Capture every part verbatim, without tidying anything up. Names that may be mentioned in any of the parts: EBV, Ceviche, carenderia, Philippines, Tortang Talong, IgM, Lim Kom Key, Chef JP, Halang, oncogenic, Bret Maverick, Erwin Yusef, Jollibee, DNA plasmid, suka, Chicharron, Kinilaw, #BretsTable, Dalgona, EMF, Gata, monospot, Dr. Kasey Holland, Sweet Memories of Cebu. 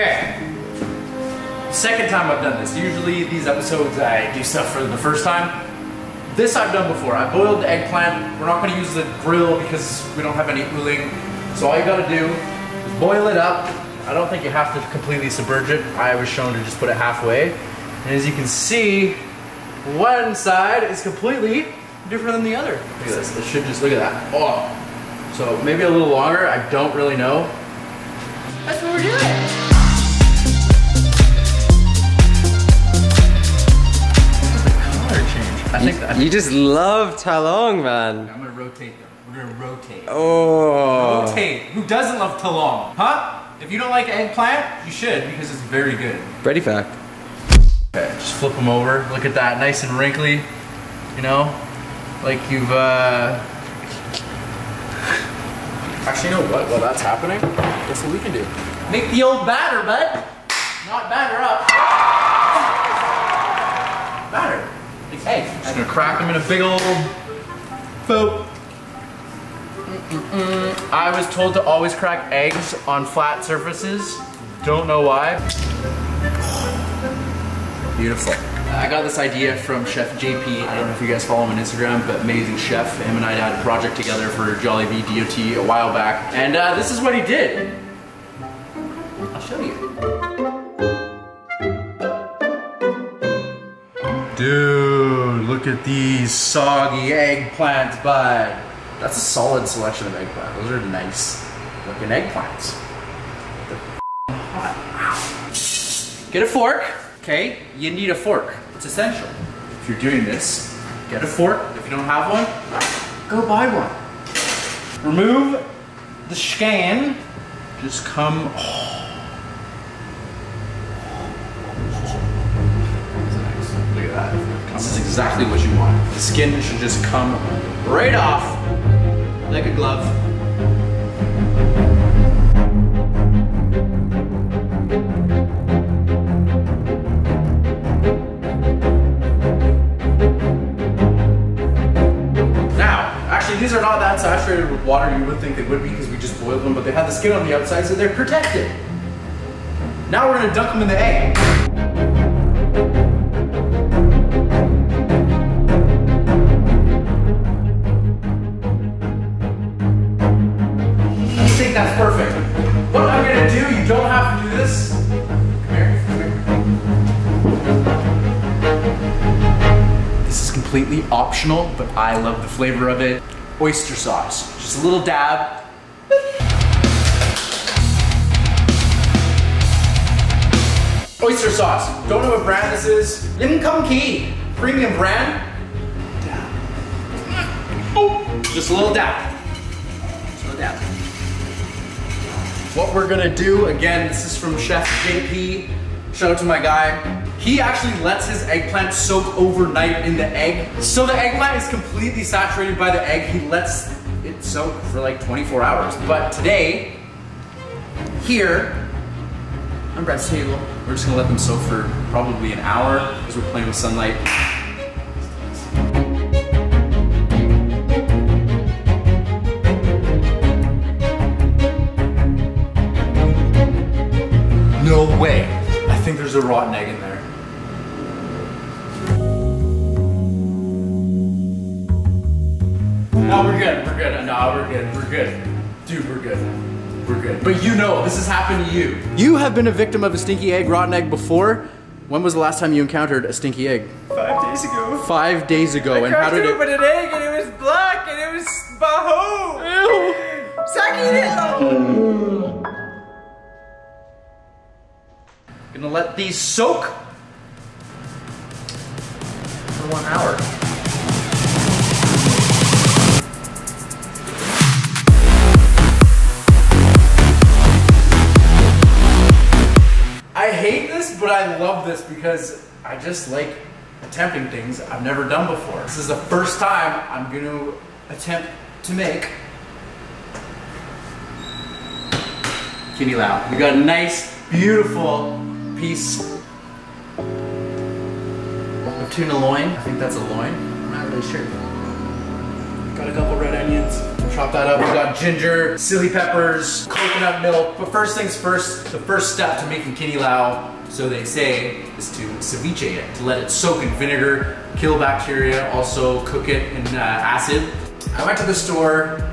Okay. Second time I've done this. Usually these episodes I do stuff for the first time. This I've done before. I boiled the eggplant. We're not going to use the grill because we don't have any uling. So all you got to do is boil it up. I don't think you have to completely submerge it. I was shown to just put it halfway. And as you can see, one side is completely different than the other. Look at this. It should just, look at that. Oh. So maybe a little longer. I don't really know. That's what we're doing. I think that, I think you just love talong, man. I'm gonna rotate them. We're gonna rotate. Oh. Rotate. Who doesn't love talong? Huh? If you don't like eggplant, you should because it's very good. Ready fact. Okay, just flip them over. Look at that, nice and wrinkly. You know, like you've. Uh... Actually, you know what? While that's happening, that's what we can do. Make the old batter, bud. Not batter up. Batter. Hey, just gonna crack them in a big old boat. Mm-mm-mm. I was told to always crack eggs on flat surfaces. Don't know why. Beautiful. I got this idea from Chef J P. I don't know if you guys follow him on Instagram, but amazing chef. Him and I had a project together for Jollibee D O T a while back. And uh, this is what he did. I'll show you. Dude. Look at these soggy eggplants, bud. That's a solid selection of eggplants. Those are nice looking eggplants. They're f***ing hot. Get a fork, okay? You need a fork. It's essential. If you're doing this, get a fork. If you don't have one, go buy one. Remove the skin. Just come. Oh. Look at that. This is exactly what you want. The skin should just come right off like a glove. Now, actually these are not that saturated with water you would think they would be because we just boiled them, but they had the skin on the outside so they're protected. Now we're gonna dunk them in the egg. That's perfect. What I'm gonna do, you don't have to do this. Come here, come here. This is completely optional, but I love the flavor of it. Oyster sauce, just a little dab. Oyster sauce, don't know what brand this is. Lim Kom Key, premium brand. Dab. Oh, just a little dab. Just a little dab. What we're gonna do, again, this is from Chef J P. Shout out to my guy. He actually lets his eggplant soak overnight in the egg. So the eggplant is completely saturated by the egg. He lets it soak for like twenty-four hours. But today, here, on Brett's table, we're just gonna let them soak for probably an hour because we're playing with sunlight. No way. I think there's a rotten egg in there. No, we're good. We're good. No, we're good. We're good. Dude, we're good. We're good. But you know, this has happened to you. You have been a victim of a stinky egg, rotten egg before. When was the last time you encountered a stinky egg? Five days ago. Five days ago. I and how did it? I opened an egg and it was black and it was baho. Ew. Sucking it. Gonna let these soak for one hour. I hate this, but I love this because I just like attempting things I've never done before. This is the first time I'm gonna attempt to make Kinilaw. We got a nice, beautiful piece of tuna loin. I think that's a loin. I'm not really sure. Got a couple red onions. chop that up. We got ginger, chili peppers, coconut milk. But first things first, the first step to making kinilaw, so they say, is to ceviche it. To let it soak in vinegar, kill bacteria, also cook it in uh, acid. I went to the store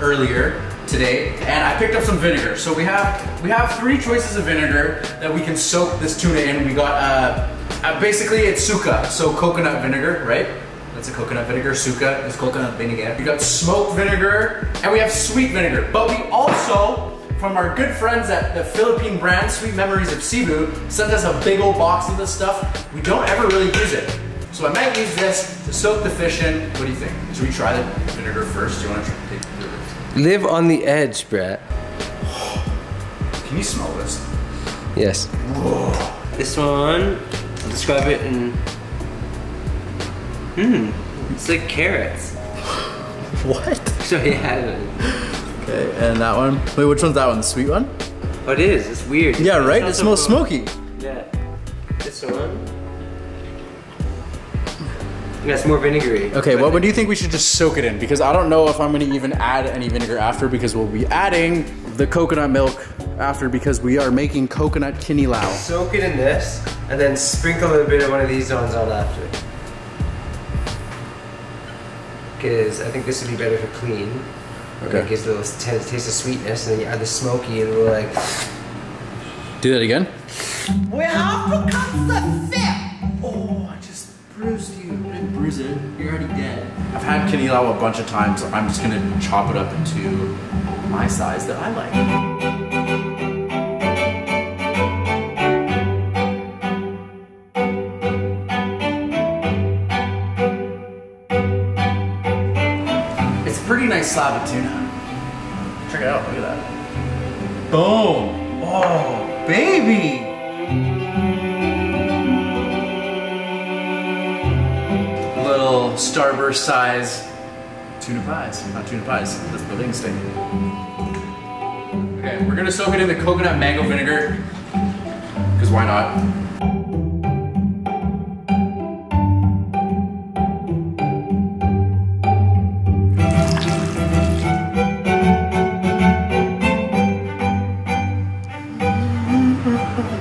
earlier today, and I picked up some vinegar. So we have we have three choices of vinegar that we can soak this tuna in. We got uh, uh, basically it's suka, so coconut vinegar, right? That's a coconut vinegar. Suka is coconut vinegar. We got smoked vinegar, and we have sweet vinegar. But we also, from our good friends at the Philippine brand Sweet Memories of Cebu, sent us a big old box of this stuff. We don't ever really use it. So I might use this to soak the fish in. What do you think? Should we try the vinegar first? Do you want to take the vinegar? Live on the edge, Brett. Can you smell this? Yes. Whoa. This one, I'll describe it in... Mmm, it's like carrots. What? So yeah. Okay, and that one. Wait, which one's that one? The sweet one? Oh, it is. It's weird. It's yeah, right? It smells so smoky. Yeah. This one. That's more vinegary. Okay, what well, do you think we should just soak it in? Because I don't know if I'm gonna even add any vinegar after, because we'll be adding the coconut milk after, because we are making coconut kinilaw. Soak it in this, and then sprinkle a little bit of one of these ones on after. Because I think this would be better for clean. Okay. It gives a little taste of sweetness, and then you add the smoky, and we're like... Do that again? Well, becomes the fifth! Oh, I just bruised you. Bruise it, you're already dead. I've had kinilaw a bunch of times, so I'm just gonna chop it up into my size that I like. It's a pretty nice slab of tuna. Check it out, look at that. Boom! Oh, baby! Starburst size tuna pies, not tuna pies, that's pudding steak. Okay, we're gonna soak it in the coconut mango vinegar, because why not?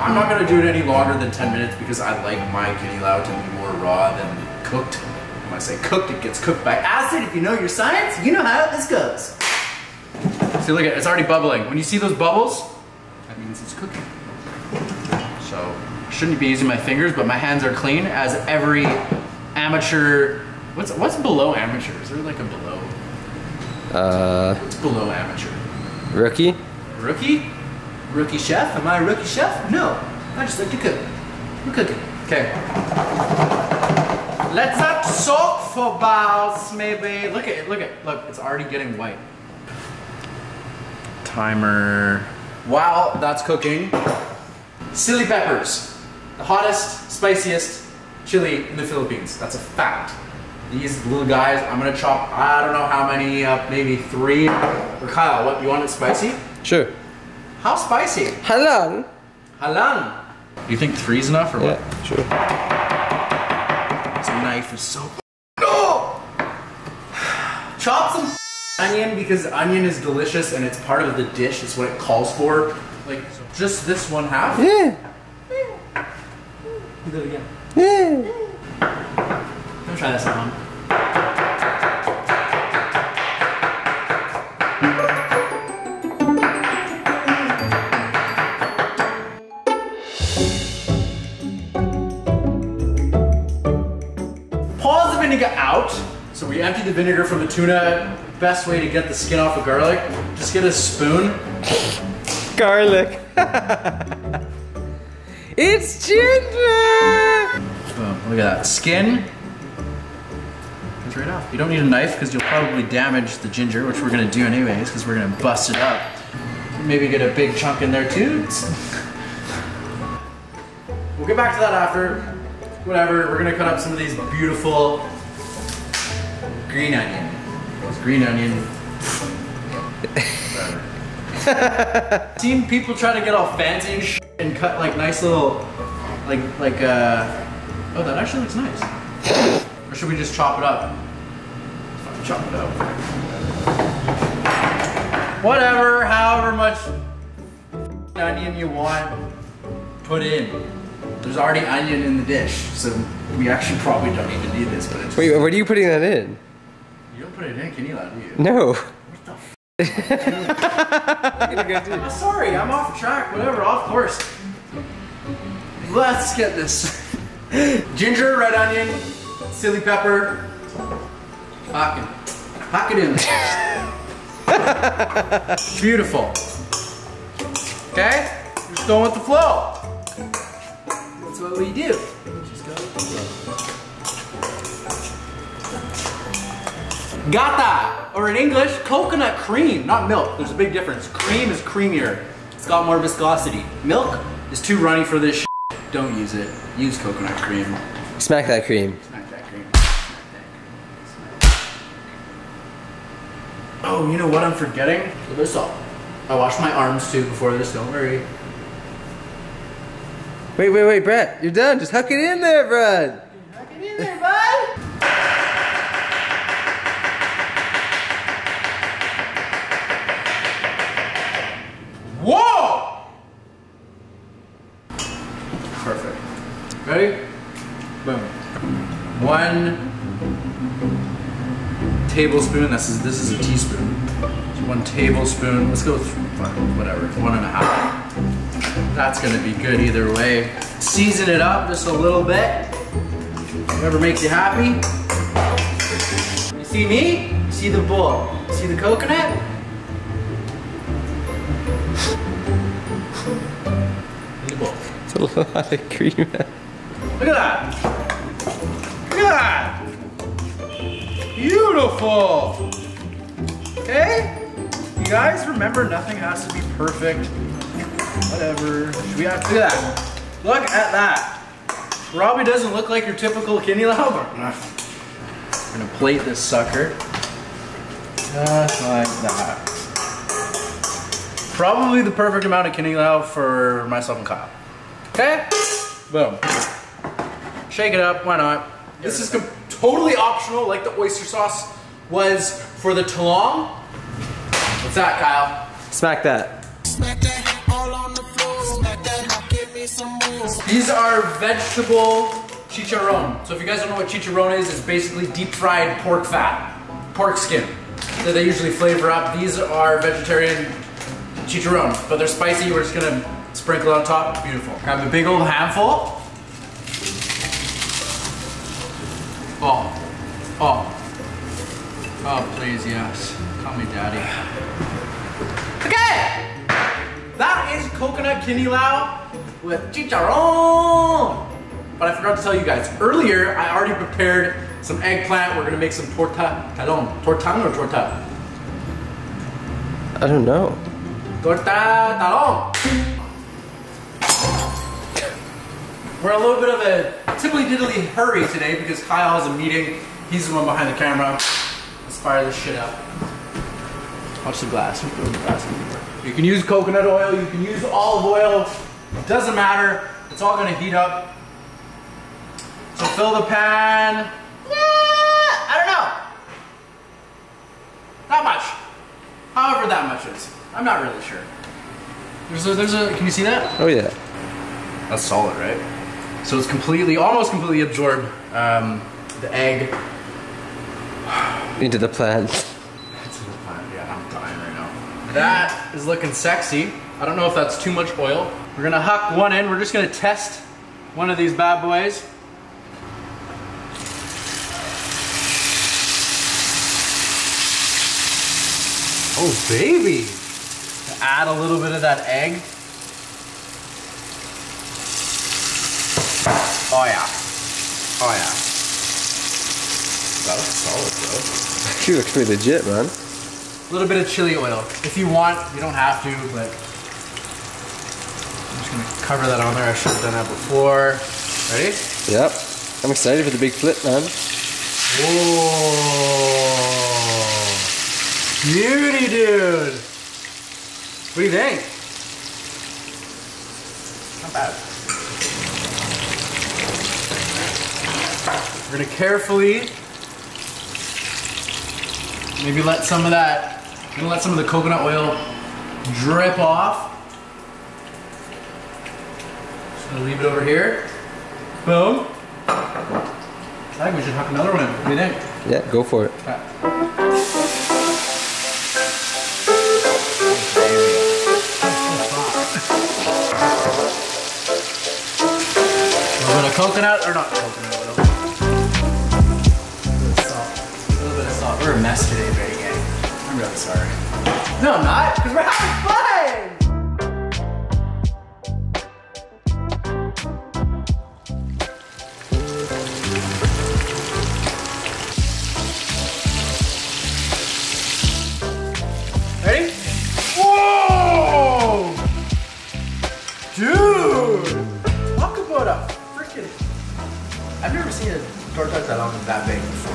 I'm not gonna do it any longer than ten minutes because I like my kinilaw to be more raw than cooked. When I say cooked, it gets cooked by acid. If you know your science, you know how this goes. See, look at it, it's already bubbling. When you see those bubbles, that means it's cooking. So, I shouldn't be using my fingers, but my hands are clean, as every amateur... What's what's below amateur? Is there like a below? Uh, what's below amateur? Rookie? Rookie? Rookie chef? Am I a rookie chef? No, I just like to cook. I'm cooking. Okay. Let's not soak for bowls, maybe. Look at it, look at it. Look, it's already getting white. Timer. While that's cooking, chili peppers. The hottest, spiciest chili in the Philippines. That's a fact. These little guys, I'm gonna chop, I don't know how many, uh, maybe three. Or Kyle, what, you want it spicy? Sure. How spicy? Halang. Halang. You think three's enough or yeah, what? Sure. Knife is so no! Chop some onion, because onion is delicious and it's part of the dish. It's what it calls for. Like just this one half. Yeah. Do that again. Yeah. Let me try this one. Out. So we emptied the vinegar from the tuna. Best way to get the skin off of garlic, just get a spoon. Garlic. It's ginger! Boom, look at that. Skin comes right off. You don't need a knife because you'll probably damage the ginger, which we're gonna do anyways because we're gonna bust it up. Maybe get a big chunk in there too. We'll get back to that after. Whatever, we're gonna cut up some of these beautiful green onion. It's green onion. I've seen people try to get all fancy and sh and cut like nice little, like, like, uh, oh, that actually looks nice. Or should we just chop it up? chopped up. Whatever, however much onion you want, put in. There's already onion in the dish, so we actually probably don't even need this. But it's wait, what are you putting that in? You don't put it in Kinilaw, do you? No. What the f***? I'm sorry, I'm off track, whatever, off course. Let's get this. Ginger, red onion, chili pepper. Hock it. Hock it in. Beautiful. Okay? Just going with the flow. That's what we do. Just go with the flow. Gata, or in English, coconut cream, not milk. There's a big difference. Cream is creamier. It's got more viscosity. Milk is too runny for this shit. Don't use it. Use coconut cream. Smack that cream. Smack that cream. Smack that cream. Smack that cream. Oh, you know what I'm forgetting? A little bit of salt. I washed my arms too before this, don't worry. Wait, wait, wait, Brett, you're done. Just huck it in there, bud. Huck it in there, bud. Whoa! Perfect. Ready? Boom. One tablespoon. This is this is a teaspoon. So one tablespoon. Let's go with whatever. One and a half. That's gonna be good either way. Season it up just a little bit. Whatever makes you happy. You see me? You see the bowl? You see the coconut? It's a lot of cream. Look at that! Look at that! Beautiful! Okay? You guys remember nothing has to be perfect. Whatever. Should we have to do that? Look at that. Probably doesn't look like your typical Kinilaw. I'm gonna plate this sucker. Just like that. Probably the perfect amount of Kinilaw for myself and Kyle. Okay? Boom. Shake it up, why not? This is totally optional, like the oyster sauce was for the talong. What's that, Kyle? Smack that. Smack that. These are vegetable chicharron. So if you guys don't know what chicharron is, it's basically deep fried pork fat, pork skin. So they usually flavor up. These are vegetarian chicharron, but they're spicy. We're just gonna sprinkle on top. Beautiful. Grab a big old handful. Oh, oh, oh please, yes. Call me daddy. Okay! That is coconut Kinilaw with chicharron! But I forgot to tell you guys, earlier I already prepared some eggplant. We're gonna make some tortang talong. Tortang or torta? I don't know. Tortang talong! We're in a little bit of a tiddly-diddly hurry today because Kyle has a meeting. He's the one behind the camera. Let's fire this shit up. Watch the glass. You can use coconut oil, you can use olive oil. It doesn't matter, it's all gonna heat up. So fill the pan. Yeah, I don't know. Not much. However that much is. I'm not really sure. There's a, there's a, can you see that? Oh yeah. That's solid, right? So it's completely, almost completely absorbed um, the egg. Into the plant. Into the plant, yeah, I'm dying right now. That is looking sexy. I don't know if that's too much oil. We're gonna huck one in. We're just gonna test one of these bad boys. Oh baby! Add a little bit of that egg. Oh yeah. Oh yeah. That looks solid, bro. She looks pretty legit, man. A little bit of chili oil. If you want, you don't have to, but I'm gonna cover that on there. I should have done that before. Ready? Yep. I'm excited for the big flip, man. Whoa! Beauty, dude! What do you think? Not bad. We're gonna carefully Maybe let some of that, gonna let some of the coconut oil drip off. Just gonna leave it over here. Boom. I think we should hook another one in. What do you think? Yeah, go for it. Okay. A little bit of coconut, or not coconut oil. A little bit of salt. A little bit of salt. We're a mess today, baby gang. I'm really sorry. No, I'm not, because we're having fun! Tortang Talong is that big before.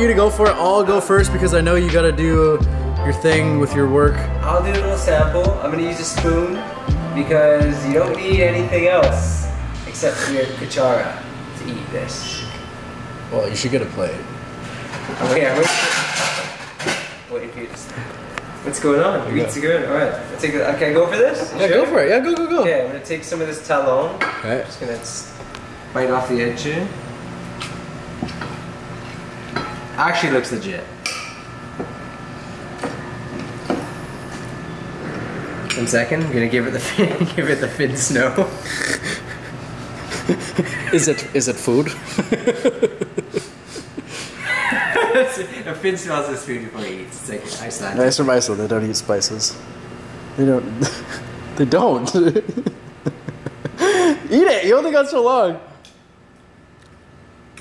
You to go for it. I'll go first because I know you gotta do your thing with your work. I'll do a little sample. I'm gonna use a spoon because you don't need anything else except for your cuchara to eat this. Well, you should get a plate. Okay, I'm waiting for you to stop. What's going on? Your eats are good. All right. I'll take a, can I go for this? Yeah, sure. Go for it. Yeah, go, go, go. Okay, I'm gonna take some of this talong. Okay. I'm just gonna bite off the edge here. Actually looks legit. One second, I'm gonna give it the fin, give it the fin snow. Is it is it food? A fin smells this food before he eats. It's like Iceland. Nice from Iceland. They don't eat spices. They don't. They don't. Eat it. You only got so long.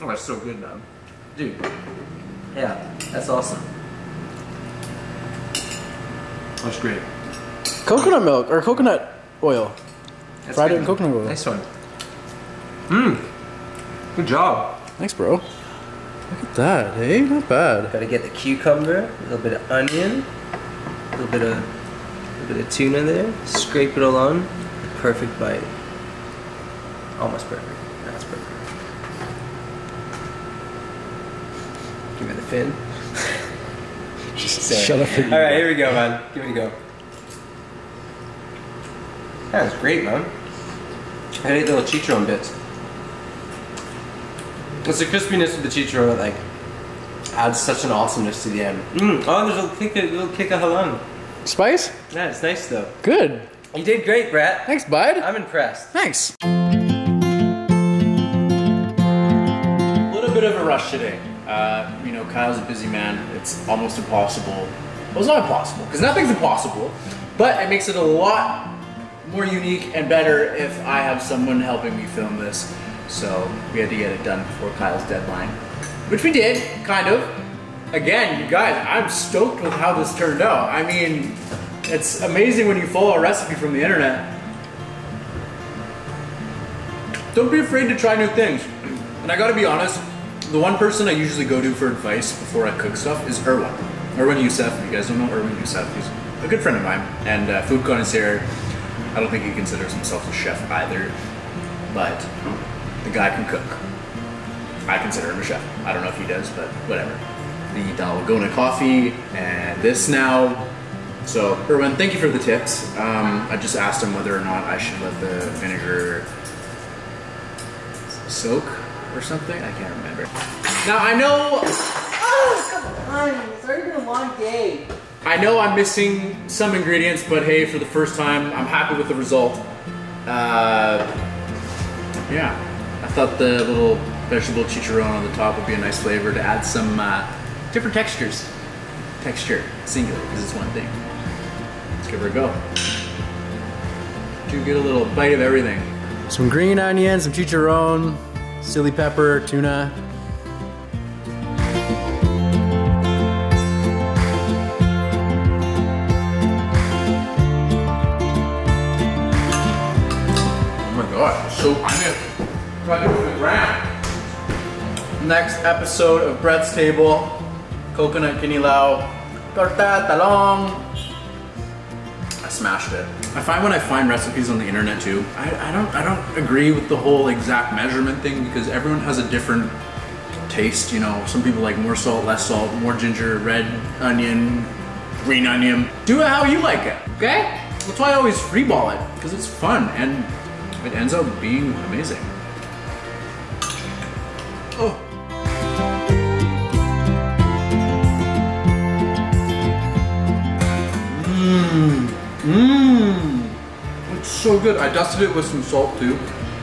Oh, that's so good, man. Dude. Yeah, that's awesome. That's great. Coconut milk or coconut oil. That's fried it in coconut oil. Nice one. Mmm. Good job. Thanks, bro. Look at that, hey? Not bad. Gotta get the cucumber, a little bit of onion, a little bit of a little bit of tuna there. Scrape it all on. Perfect bite. Almost perfect. That's perfect. Give me the fin. Just shut up. All right, here we go, man. Give it a go. That was great, man. I ate little chicharron bits. It's the crispiness of the chicharron that like adds such an awesomeness to the end. Mm. Oh, there's a little kick, a little kick of halang. Spice? Yeah, it's nice though. Good. You did great, Brett. Thanks, bud. I'm impressed. Thanks. A little bit of a rush today. Uh, you know, Kyle's a busy man. It's almost impossible. Well, it's not impossible, because nothing's impossible, but it makes it a lot more unique and better if I have someone helping me film this. So we had to get it done before Kyle's deadline, which we did, kind of. Again, you guys, I'm stoked with how this turned out. I mean, it's amazing when you follow a recipe from the internet. Don't be afraid to try new things. And I gotta be honest, the one person I usually go to for advice before I cook stuff is Erwin. Erwin Yusef, if you guys don't know Erwin Yusef, he's a good friend of mine and uh, food connoisseur. I don't think he considers himself a chef either, but the guy can cook. I consider him a chef. I don't know if he does, but whatever. The Dalgona coffee and this now. So Erwin, thank you for the tips. Um, I just asked him whether or not I should let the vinegar soak or something? I can't remember. Now I know... Oh, come on, it's already been a long day. I know I'm missing some ingredients, but hey, for the first time, I'm happy with the result. Uh, yeah, I thought the little vegetable chicharron on the top would be a nice flavor to add some uh, different textures. Texture, singular, because it's one thing. Let's give her a go. Do get a little bite of everything. Some green onions, some chicharron, chili pepper, tuna. So I'm gonna try to move it around. Next episode of Brett's Table, coconut kinilaw, tortang talong. I smashed it. I find when I find recipes on the internet too, I, I don't I don't agree with the whole exact measurement thing because everyone has a different taste. You know, some people like more salt, less salt, more ginger, red onion, green onion. Do it how you like it, okay? That's why I always freeball it because it's fun and it ends up being amazing. Oh. Mmm, it's so good. I dusted it with some salt too.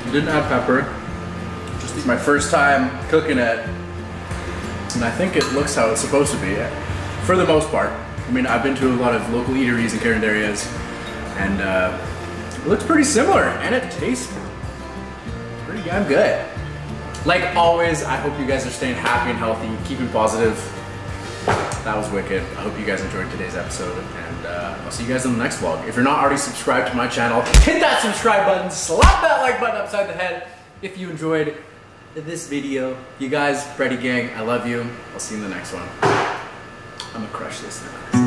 Didn't add pepper. Just my first time cooking it. And I think it looks how it's supposed to be, for the most part. I mean, I've been to a lot of local eateries and Carenderias, and uh, it looks pretty similar, and it tastes pretty damn good. Like always, I hope you guys are staying happy and healthy, keeping positive. That was wicked. I hope you guys enjoyed today's episode, and uh, I'll see you guys in the next vlog. If you're not already subscribed to my channel, hit that subscribe button, slap that like button upside the head if you enjoyed this video. You guys, Freddy Gang, I love you. I'll see you in the next one. I'm gonna crush this now.